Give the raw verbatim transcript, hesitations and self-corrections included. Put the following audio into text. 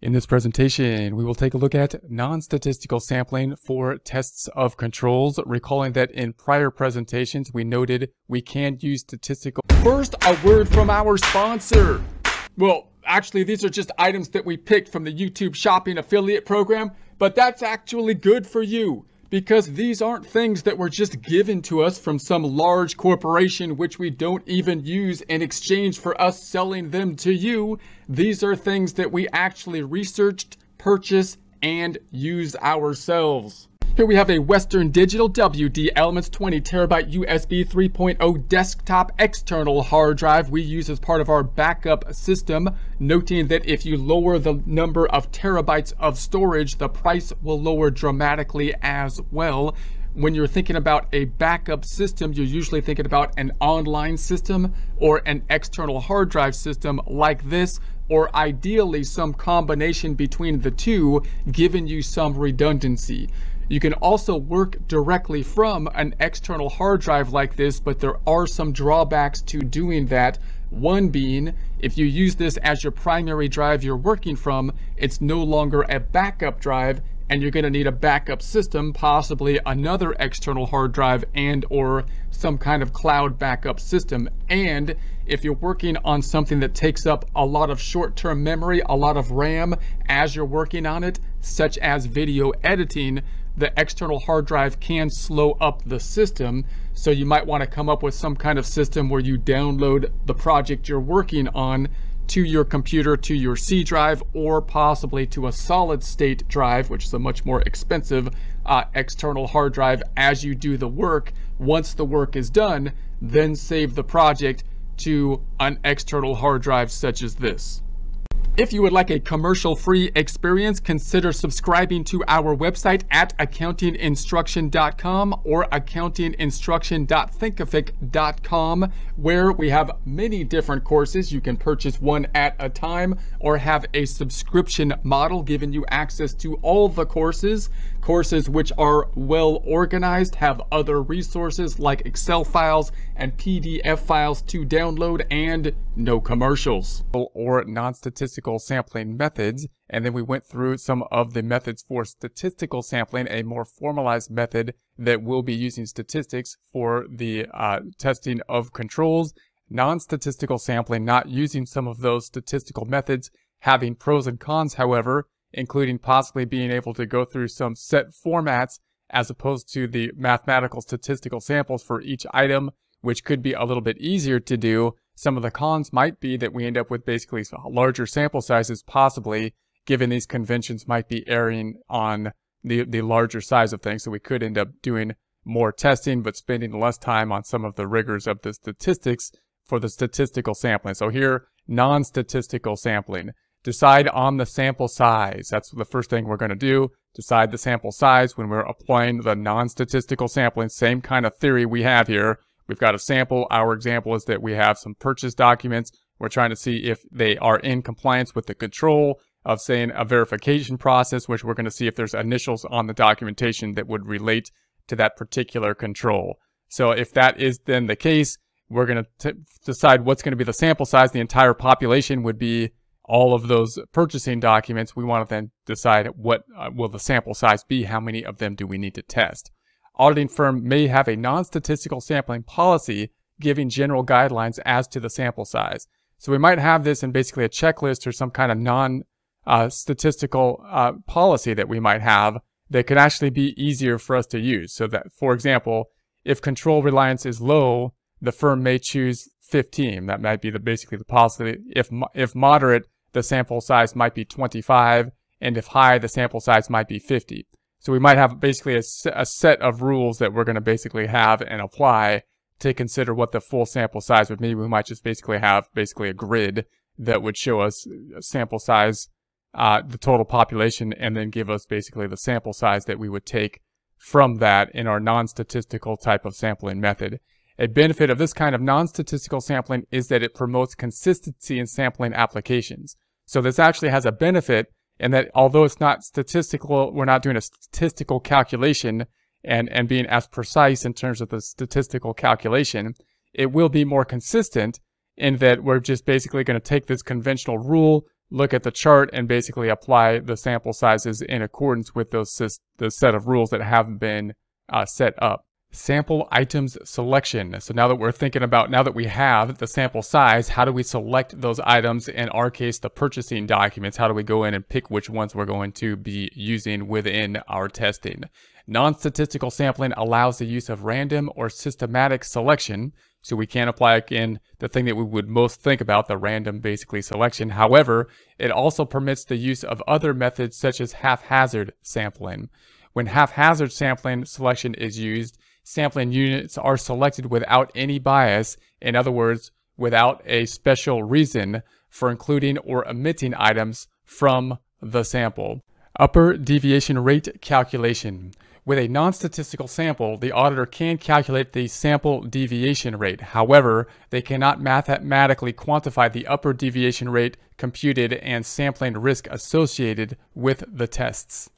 In this presentation, we will take a look at non-statistical sampling for tests of controls, recalling that in prior presentations, we noted we can use statistical. First, a word from our sponsor. Well, actually, these are just items that we picked from the YouTube Shopping Affiliate Program, but that's actually good for you because these aren't things that were just given to us from some large corporation which we don't even use in exchange for us selling them to you. These are things that we actually researched, purchased, and use ourselves. Here we have a Western Digital W D Elements twenty terabyte U S B three point oh desktop external hard drive we use as part of our backup system, noting that if you lower the number of terabytes of storage, the price will lower dramatically as well. When you're thinking about a backup system, you're usually thinking about an online system or an external hard drive system like this, or ideally some combination between the two, giving you some redundancy. You can also work directly from an external hard drive like this, but there are some drawbacks to doing that. One being, if you use this as your primary drive you're working from, it's no longer a backup drive, and you're going to need a backup system, possibly another external hard drive and or some kind of cloud backup system. And if you're working on something that takes up a lot of short-term memory, a lot of RAM as you're working on it, such as video editing, the external hard drive can slow up the system. So you might want to come up with some kind of system where you download the project you're working on to your computer, to your C drive, or possibly to a solid state drive, which is a much more expensive uh, external hard drive as you do the work. Once the work is done, then save the project to an external hard drive such as this. If you would like a commercial-free experience, consider subscribing to our website at accounting instruction dot com or accounting instruction dot thinkific dot com, where we have many different courses. You can purchase one at a time or have a subscription model giving you access to all the courses. Courses which are well organized, have other resources like Excel files and P D F files to download, and no commercials. Or non-statistical sampling methods, and then we went through some of the methods for statistical sampling, a more formalized method that will be using statistics for the uh, testing of controls. Non-statistical sampling, not using some of those statistical methods, having pros and cons, however, including possibly being able to go through some set formats as opposed to the mathematical statistical samples for each item, which could be a little bit easier to do. Some of the cons might be that we end up with basically larger sample sizes, possibly, given these conventions might be erring on the, the larger size of things. So we could end up doing more testing, but spending less time on some of the rigors of the statistics for the statistical sampling. So here, non-statistical sampling. Decide on the sample size. That's the first thing we're going to do. Decide the sample size when we're applying the non-statistical sampling. Same kind of theory we have here. We've got a sample. Our example is that we have some purchase documents. We're trying to see if they are in compliance with the control of, saying, a verification process, which we're going to see if there's initials on the documentation that would relate to that particular control. So if that is then the case, we're going to decide what's going to be the sample size. The entire population would be all of those purchasing documents. We want to then decide what uh, will the sample size be? How many of them do we need to test? Auditing firm may have a non-statistical sampling policy giving general guidelines as to the sample size. So we might have this in basically a checklist or some kind of non-statistical uh, uh, policy that we might have that could actually be easier for us to use. So that, for example, if control reliance is low, the firm may choose fifteen. That might be the basically the policy. If, if moderate, the sample size might be twenty-five, and if high, the sample size might be fifty. So we might have basically a, a set of rules that we're going to basically have and apply to consider what the full sample size would be. We might just basically have basically a grid that would show us sample size, uh, the total population, and then give us basically the sample size that we would take from that in our non-statistical type of sampling method. A benefit of this kind of non-statistical sampling is that it promotes consistency in sampling applications. So this actually has a benefit, and that although it's not statistical, we're not doing a statistical calculation and, and being as precise in terms of the statistical calculation, it will be more consistent in that we're just basically going to take this conventional rule, look at the chart and basically apply the sample sizes in accordance with those, those set of rules that have been uh, set up. Sample items selection. So now that we're thinking about, now that we have the sample size, how do we select those items? In our case, the purchasing documents. How do we go in and pick which ones we're going to be using within our testing? Non-statistical sampling allows the use of random or systematic selection. So we can apply, again, the thing that we would most think about, the random basically selection. However, it also permits the use of other methods such as haphazard sampling. When haphazard sampling selection is used, sampling units are selected without any bias, in other words, without a special reason for including or omitting items from the sample. Upper deviation rate calculation. With a non-statistical sample, the auditor can calculate the sample deviation rate. However, they cannot mathematically quantify the upper deviation rate computed and sampling risk associated with the tests.